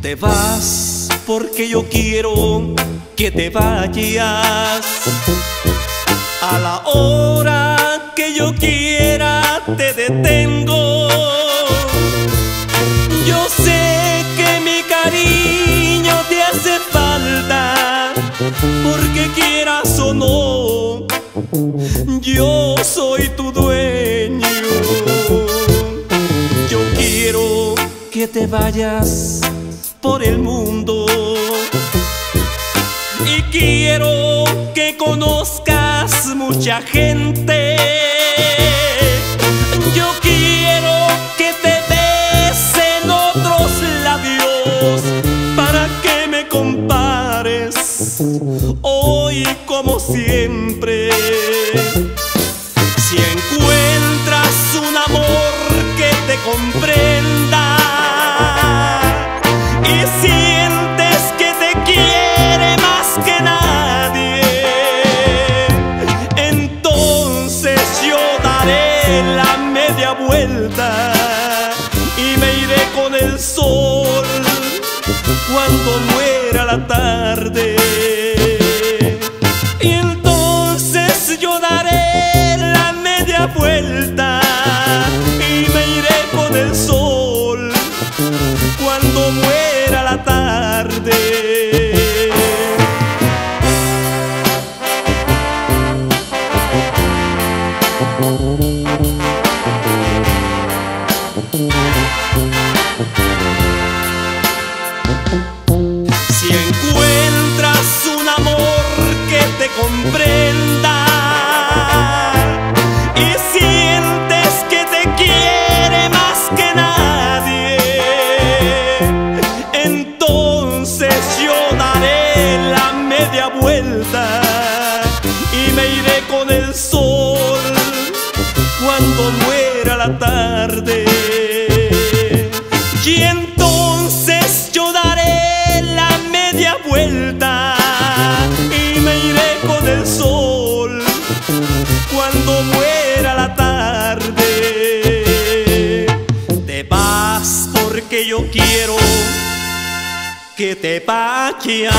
Te vas porque yo quiero que te vayas a la hora que yo quiera, te detengo. Yo sé que mi cariño te hace falta, porque quieras o no, yo soy tu dueño. Yo quiero que te vayas por el mundo y quiero que conozcas mucha gente. Yo quiero que te besen otros labios para que me compares hoy como siempre. Si encuentras un amor que te comprenda y sientes que te quiere más que nadie, entonces yo daré la media vuelta y me iré con el sol cuando muera la tarde. Y entonces yo daré la media vuelta y me iré con el sol cuando muera la tarde. Si encuentras un amor que te comprenda y sientes que te quiere más que nadie, entonces yo daré la media vuelta y me iré con el sol cuando muera la tarde. Y entonces yo daré la media vuelta y me iré con el sol cuando muera la tarde. Te vas porque yo quiero que te vayas.